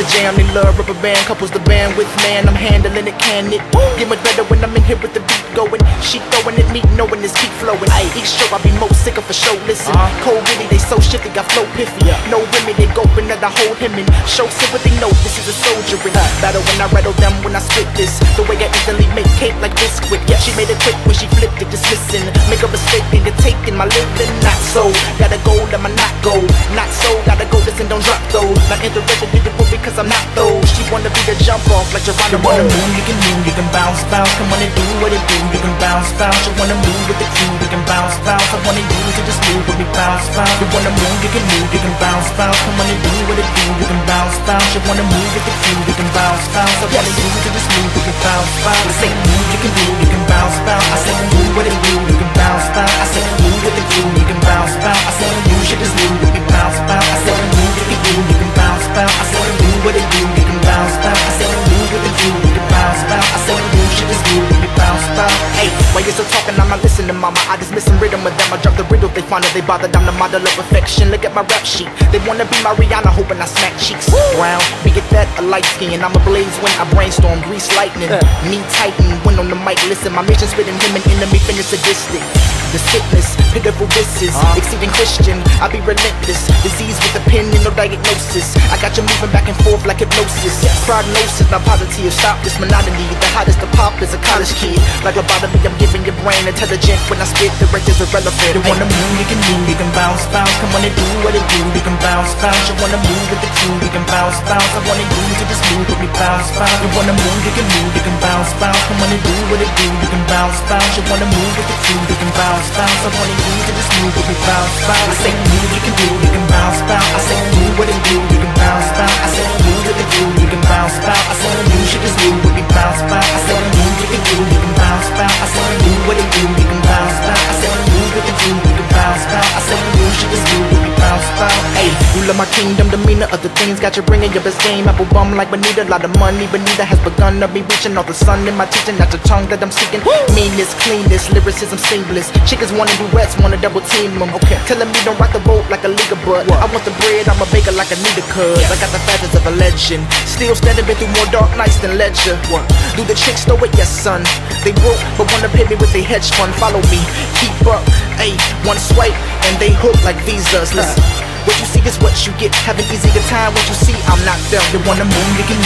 the jam, they love rubber band. Couples the band with man, I'm handling it, can it. Get much better when I'm in here with the beat going. She throwing at me, knowing this keep flowing. Each show I be most sicker for show, listen. Cold really, they so shit, they got flow piffy. No women, they go in that I hold him in. Show sympathy, no, this is a soldiering. Battle when I rattle them when I spit this. The way I instantly make cake like Biscuit. Yeah, she made it quick when she flipped it, dismissing. Make a mistake, then you're taking my living. Not so, gotta go, let my not go. Not so, gotta go, listen, don't drop though. Not interested in the book because I'm not though. She wanna be the jump off like Geronimo. You wanna move, you can bounce, bounce. Come on and do what it do, you can bounce, bounce. You wanna move with the crew, you can bounce, bounce. I wanna you to just move with me, bounce, bounce. You wanna move, you can bounce, bounce. Come on and do what it do, you can bounce, bounce. You wanna move with the crew, you can bounce, bounce. I wanna you to just move, you can bounce, bounce. I say move, you can do, you can bounce, bounce. I say move with the crew, you can bounce, bounce. I say move with the crew, you can bounce, bounce. I say you should just move, you can bounce, bounce. I say move with the crew, you can bounce, bounce. I say move with the crew, you can bounce, bounce. I say move with the crew, you can bounce, bounce. I say move, should just move, you can bounce, bounce. Hey, why you so talking? I'm not listening, mama. I just miss some rhythm with them. I drop the riddle, they find it, they bother. I'm the model of perfection. Look at my rap sheet. They wanna be my Rihanna, hoping I smack cheeks. Brown, be it that a light skin. I'm a blaze when I brainstorm, grease lightning. Knee tighten when on the mic. Listen, my mission spitting women, enemy finish sadistic. The sickness, pitiful vistas, exceeding Christian. I be relentless. Disease with a pen and no diagnosis. I got you moving back and forth like hypnosis. Prognosis, not positive. Stop this monotony. The hottest of pop is a college kid. Like lobotomy, I'm giving your brain intelligent. When I spit, the rest is irrelevant. You wanna move, you can bounce, bounce. Come on and do what it do, you can bounce, bounce. You wanna move with the crew, you can bounce, bounce. I wanna you to just move with me, bounce, bounce. You wanna move, you can bounce, bounce. Come on and do what it do, you can bounce, bounce. You wanna move with the crew, you can bounce, bounce. I wanna you to just move with me, bounce, bounce. I say move, you can do, you can bounce, bounce. I say do what it do, you can bounce, bounce. I say move with the crew, you can bounce, bounce. I say you should just move with me, bounce, bounce. I say move, you can do, you can bounce, bounce. I say do what it do, you can bounce, bounce. I say move with the crew, you can bounce, bounce. I say you should just move with me, bounce, bounce. Ayy, rule of my kingdom, demeanor of the things got you bringing your best game. Apple bum like Benita, lot of money Benita has begun to be reaching all the sun in my teaching, not the tongue that I'm seeking. Meanness, cleanness, lyricism seamless. Chickens wanna duets, wanna double team them. Okay, telling me don't rock the boat like a league of bud. I want the bread, I'm a baker like Anita Cuz. I got the facets of a legend. Still standing, been through more dark nights than ledger. Do the chicks know it? Yes, son. They broke, but wanna pay me with a hedge fund. Follow me, keep up. Ayy, one swipe and they hook like visas. Listen, what you see is what you get. Have an easier time when you see I'm not them. You wanna move, you can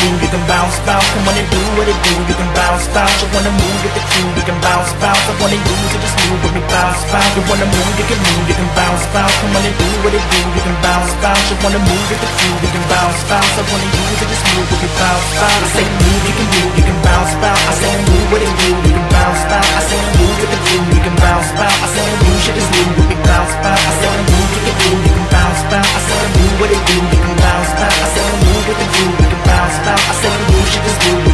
bounce, bounce. Come on and do what it do, you can bounce, bounce. You wanna move with the crew, you can bounce, bounce. I wanna you to just move with me, bounce, bounce. You wanna move, you can bounce, bounce. Come on and do what it do, you can bounce, bounce. You wanna move with the crew, you can bounce, bounce. I wanna you to just move with me, bounce, bounce. I say move, you can do, you can bounce, bounce. I say move with it do, you can bounce, bounce. I say move with the crew, you can bounce, bounce. I say you should just move with me, bounce, bounce. I say move, you can do, you can bounce, bounce. I say move with it do, you can bounce, bounce. I say move with the crew, you can bounce, bounce. I say you should just move.